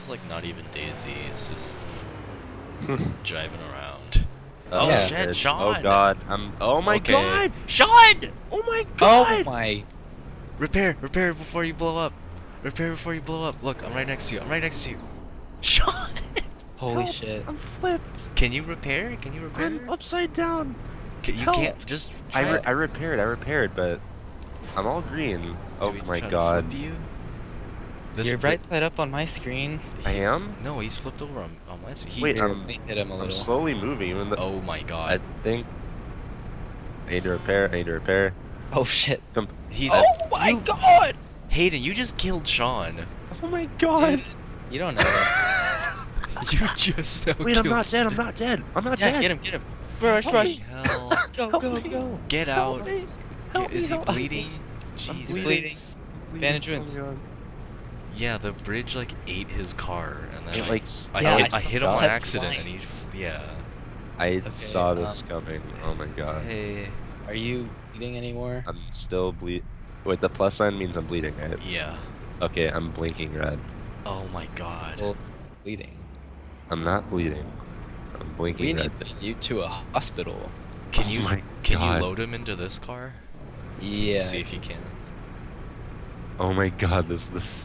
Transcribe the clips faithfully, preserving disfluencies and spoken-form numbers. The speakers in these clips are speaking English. It's like not even Daisy, it's just driving around. Oh yeah, shit, dude. Sean! Oh god, I'm. Oh my okay. god! Sean! Oh my god! Oh my. Repair, repair before you blow up. Repair before you blow up. Look, I'm right next to you. I'm right next to you. Sean! Holy Help. shit. I'm flipped. Can you repair? Can you repair? I'm upside down. Can, you Help. can't just. I, re I repaired, I repaired, but I'm all green. Oh my god. This You're right side up on my screen. I he's, am? No, he's flipped over on, on my screen. Wait, I'm, hit him a little. I'm slowly moving. Even though oh my god. I think. I need to repair, I need to repair. Oh shit. Com he's oh a, my you, god! Hayden, you just killed Sean. Oh my god. You don't know that. You just know. Wait, I'm not dead, I'm not dead. I'm not yeah, dead. Get him, get him. Rush, help rush. Hell. Go, help go, me. go. Get out. Help help is he help bleeding? Jesus. Bleeding. Bandage wounds. Yeah, the bridge like ate his car, and then it, like, I, yeah, I, I, I hit him on accident, flying. and he yeah. I okay, saw um, this coming. Oh my god. Hey, are you bleeding anymore? I'm still bleed. Wait, the plus sign means I'm bleeding, right? Yeah. Okay, I'm blinking red. Oh my god. Well, bleeding. I'm not bleeding. I'm blinking we red. We need you to a hospital. Can oh you my can god. you load him into this car? Can yeah. You see if you can. Oh my god, this this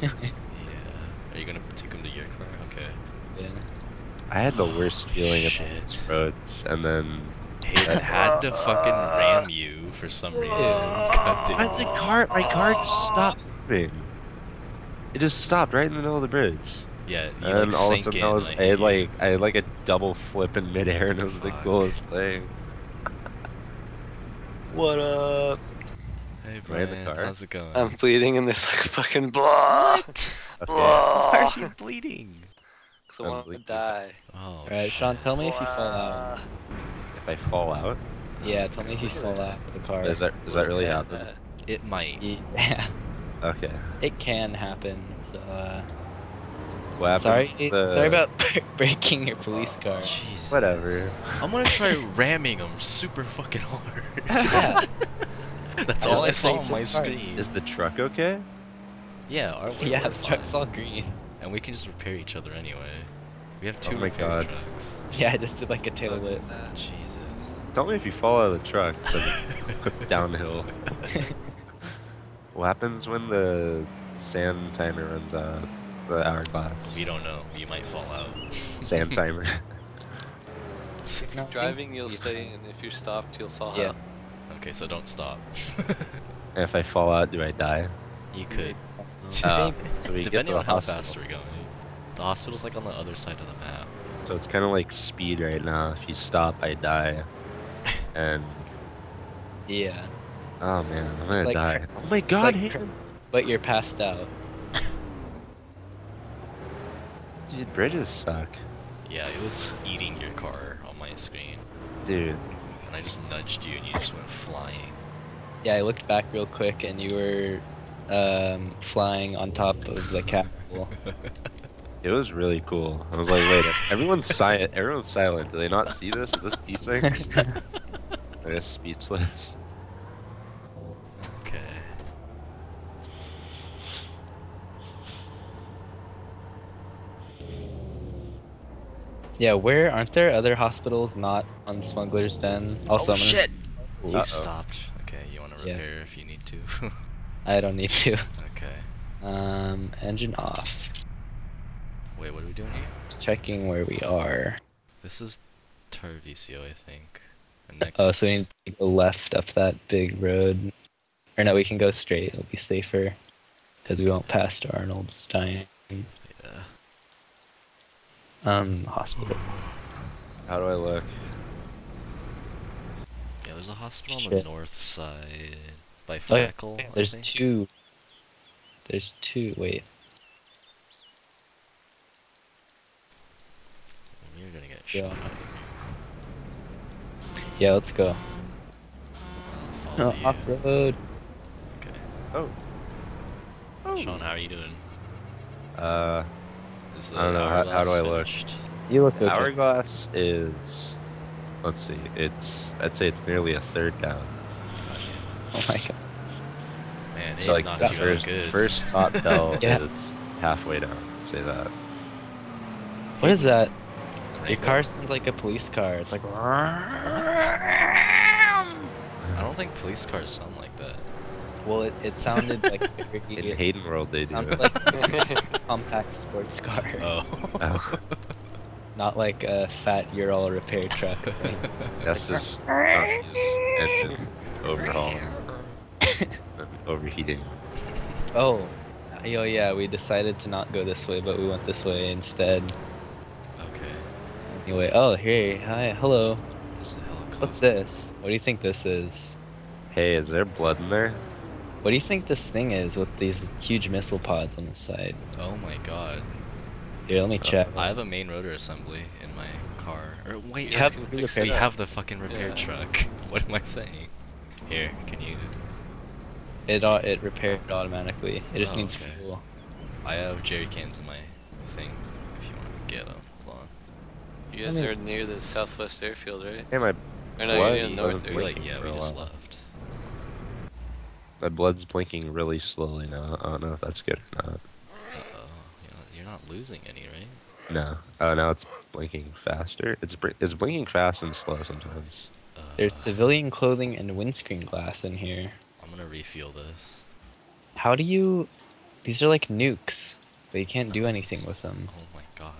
yeah. Are you gonna take him to your car? Okay. Yeah. I had the worst oh, feeling about these roads, and then Hayden had to fucking ram you for some reason. God damn. I the car my car just stopped moving. It just stopped right in the middle of the bridge. Yeah, you and like all of a sudden in, I was like, I had like I had like a double flip in midair, and it was fuck. the coolest thing. What up? Hey Brian, the car? how's it going? I'm bleeding and there's like fucking blood. What? Okay. Why are you bleeding? Because I want to die. Oh, Alright, Sean, tell me if you fall out. If I fall out? Yeah, tell me if you fall out of the car. Is that, does that really happen? That. It might. Yeah. Okay. It can happen, so uh... What happened? Sorry, the... sorry about breaking your police car. Jesus. Whatever. I'm gonna try ramming them super fucking hard. Yeah. That's I all I saw on my screen. Is the truck okay? Yeah, our yeah, the fine. truck's all green. And we can just repair each other anyway. We have two oh repair God. trucks. Yeah, I just did like a tail whip. Jesus. Tell me if you fall out of the truck, but downhill. What happens when the sand timer runs out? The hourglass? We don't know. You might fall out. Sand timer. If you're driving, you'll stay, and if you're stopped, you'll fall yeah. out. Okay, so don't stop. If I fall out, do I die? You could. Uh, so we Depending on how hospital. fast we're going. The hospital's like on the other side of the map. So it's kind of like speed right now. If you stop, I die. And... yeah. Oh man, I'm gonna like, die. Oh my god, like Hayden! But you're passed out. Dude, bridges suck. Yeah, it was eating your car on my screen. Dude. I just nudged you and you just went flying. Yeah, I looked back real quick and you were um, flying on top of the Capitol. It was really cool. I was like, wait, everyone's silent. Everyone's silent. Do they not see this? Is this thing? They're just speechless. Okay. Yeah, where aren't there other hospitals not on Smuggler's Den? Also, oh I'm shit! Gonna... You uh -oh. stopped. Okay, you want to repair yeah. if you need to. I don't need to. Okay. Um, engine off. Wait, what are we doing here? Checking where we are. This is Tarvisio, I think. Next... Oh, so we need to go left up that big road. Or no, we can go straight. It'll be safer because we won't pass to Arnold's dying. Um, hospital. How do I look? Yeah, there's a hospital Shit. on the north side by Fackle. Oh, there's two. There's two. Wait. You're gonna get yeah. shot. Yeah, let's go. Oh, off road. Okay. Oh. oh. Sean, how are you doing? Uh. I don't know, how, how do I look? You look okay. Hourglass is... Let's see, it's... I'd say it's nearly a third down. God damn. Oh my god. Man, they so like knocked you out good. First top bell is halfway down. So say that. What is that? Your car sounds like a police car. It's like. I don't think police cars sound like that. Well, it, it sounded like a freaky, in Hayden world they do. Like a compact sports car. Oh. Oh. Not like a fat Ural repair truck. Right? That's just engine overhauling, overheating. Oh, yo, yeah. We decided to not go this way, but we went this way instead. Okay. Anyway, oh here, hi, hello. What's the helicopter? What's this? What do you think this is? Hey, is there blood in there? What do you think this thing is with these huge missile pods on the side? Oh my god. Here, let me check. I have a main rotor assembly in my car. Or wait, you have we truck. have the fucking repair yeah. truck. What am I saying? Here, can you... It uh, it repaired automatically. It just oh, needs okay. fuel. I have jerry cans in my thing, if you want to get them. Hold on. You guys I mean, are near the Southwest Airfield, right? Hey, my... Or no, you're near the North Airfield. Yeah, we just left. My blood's blinking really slowly now. I don't know if that's good or not. Uh-oh. You're not losing any, right? No. Oh, now it's blinking faster. It's br it's blinking fast and slow sometimes. Uh, There's civilian clothing and windscreen glass in here. I'm gonna refuel this. How do you... These are like nukes, but you can't do anything with them. Oh my god.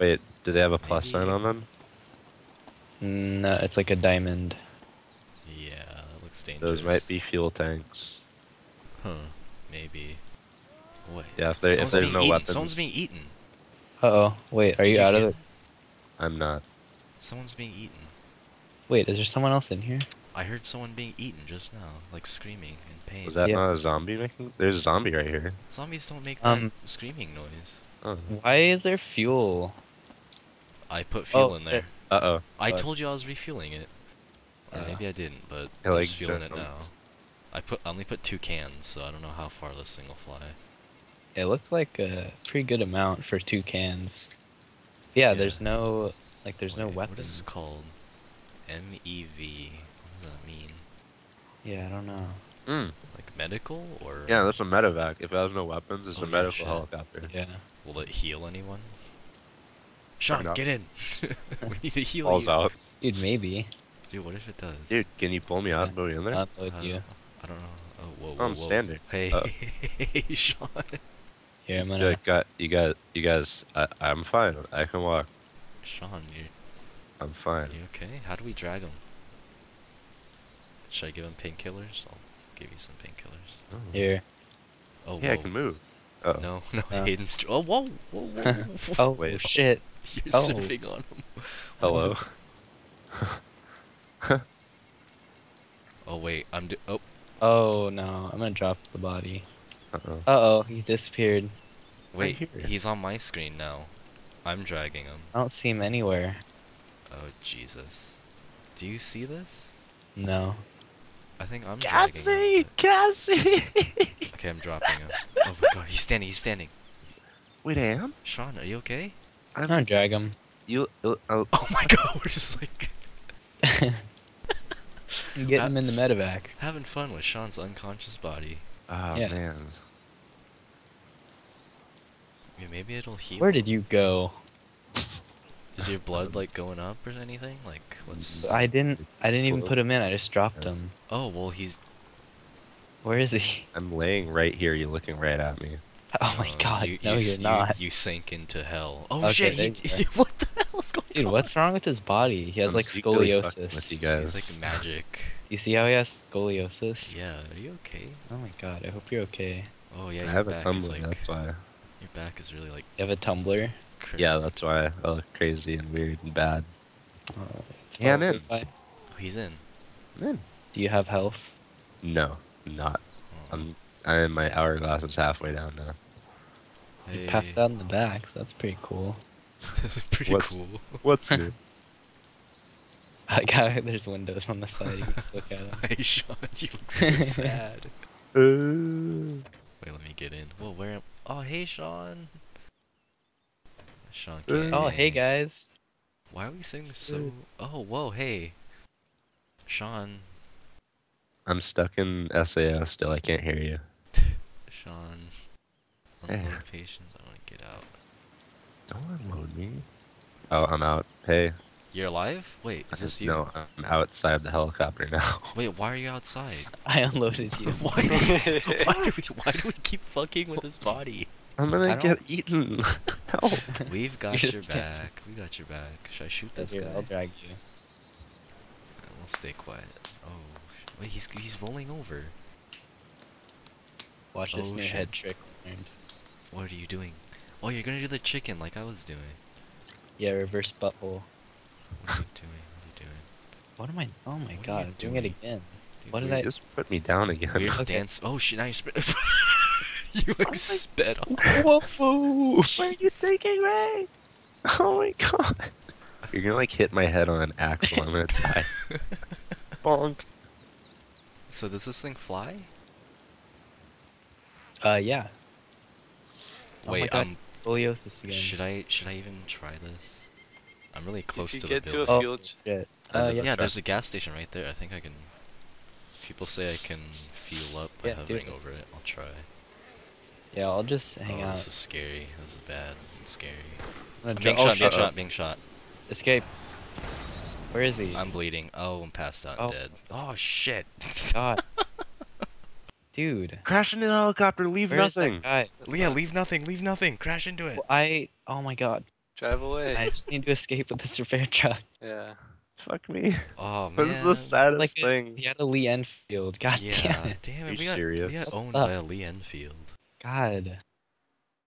Wait, do they have a plus Maybe. sign on them? No, it's like a diamond. Dangerous. Those might be fuel tanks. Huh. Maybe. What? Yeah, if, if there's no weapons. Someone's being eaten. Uh-oh. Wait, are you out of it? I'm not. Someone's being eaten. Wait, is there someone else in here? I heard someone being eaten just now, like screaming in pain. Was that yeah. not a zombie making? There's a zombie right here. Zombies don't make um, that screaming noise. Oh. Why is there fuel? I put fuel oh, in there. Uh-oh. I oh. told you I was refueling it. Or maybe I didn't, but I'm like, just feeling it know. now. I put I only put two cans, so I don't know how far this thing will fly. It looked like a pretty good amount for two cans. Yeah, yeah. there's no like there's Wait, no weapon. What is this called? M E V. What does that mean? Yeah, I don't know. Mm. Like medical or? Yeah, that's a medevac. If it has no weapons, it's oh, a yeah, medical shit. helicopter. Yeah. Will it heal anyone? Sean, get in. We need to heal All's you. Out. Dude, maybe. Dude, what if it does? Dude, can you pull me out and put me in there? I'll put you. I don't know. Oh, whoa, whoa, I'm whoa. standing. Hey, oh. hey, Sean. Here, I'm gonna... Dude, got, you, guys, you guys, I, I'm fine. I can walk. Sean, you... I'm fine. You okay? How do we drag him? Should I give him painkillers? I'll give you some painkillers. Oh. Here. Oh, Yeah, whoa. I can move. Uh oh. No, no, no. Hayden's... Oh, whoa, whoa, whoa, whoa. Oh, wait. shit. You're oh. surfing on him. Hello. Oh wait, I'm do- oh. Oh no, I'm gonna drop the body. Uh-oh. Uh-oh, he disappeared. Wait, he's on my screen now. I'm dragging him. I don't see him anywhere. Oh Jesus. Do you see this? No. I think I'm Cassie, dragging him. Cassie! Okay, I'm dropping him. Oh my god, he's standing, he's standing. Wait, I am? Sean, are you okay? I'm gonna drag him. You- uh, oh. oh my god, we're just like- Get him in the medevac. Having fun with Sean's unconscious body. Oh yeah. man. Yeah, maybe it'll heal. Where did you go? Is your blood like going up or anything? Like what's? I didn't. I didn't even put him in. I just dropped him. Oh well, he's. Where is he? I'm laying right here. You're looking right at me. Oh my god! Um, you, no, you, you're not. You, you sink into hell. Oh okay, shit! He, what the hell's going Dude, on? Dude, what's wrong with his body? He has I'm like scoliosis. You guys. He's like magic. You see how he has scoliosis? Yeah. Are you okay? Oh my god! I hope you're okay. Oh yeah. I your have back a tumbler. Like, that's why. Your back is really like. You have a tumbler. Crazy. Yeah, that's why I look crazy and weird and bad. Oh, yeah, I'm in. Fine. Oh, he's in. I'm in. Do you have health? No, not. Oh. I'm. I my hourglass is halfway down now. Hey. You passed out in the back, so that's pretty cool. This is pretty what's, cool. What's new? I got there's windows on the side. You can just look at them. Hey, Sean, you look so sad. Uh. Wait, let me get in. Whoa, where am? Oh, hey, Sean. Sean. Uh. Oh, hey guys. Why are we saying this so? Oh, whoa, hey. Sean. I'm stuck in S A S still. I can't hear you. Sean. Unload yeah. patience, I want to get out. Don't unload me. Oh, I'm out. Hey. You're alive? Wait, is this you? No, I'm outside of the helicopter now. Wait, why are you outside? I unloaded you. Why, do, why, do we, why do we keep fucking with his body? I'm gonna get eaten. Help. We've got your back. We got your back. Should I shoot this guy? I'll drag you. We'll stay quiet. Oh, wait, he's he's rolling over. Watch this new head trick. What are you doing? Oh, you're gonna do the chicken like I was doing. Yeah, reverse butthole. What are you doing? What are you doing? What am I? Oh my what god! I'm doing, doing it again. Dude, what did I? Just put me down again. Weird okay. dance. Oh shit! Now you spit. You oh spit. Waffle. What are you thinking, Ray? Oh my god! You're gonna like hit my head on an axle. I'm gonna die. Bonk. So does this thing fly? Uh yeah. Oh wait, um. Scoliosis again. Should I? Should I even try this? I'm really close to the building. Did you get to a fuel? Yeah. Uh, yeah, yeah, there's a gas station right there. I think I can... People say I can fuel up by yeah, hovering over it. I'll try. Yeah, I'll just hang oh, out. This is scary. This is bad and scary. I'm being oh, shot, being shot, being shot. Escape. Where is he? I'm bleeding. Oh, I'm passed out oh. dead. Oh, shit. God. Dude. Crash into the helicopter. Leave Where nothing. Is that guy? Yeah, leave nothing. Leave nothing. Crash into it. Well, I... Oh, my God. Drive away. I just need to escape with this repair truck. Yeah. Fuck me. Oh man. This is the saddest like a, thing. He had a Lee Enfield. God yeah, damn it. Damn it. Are you we serious? Got, we got owned up? by a Lee Enfield. God.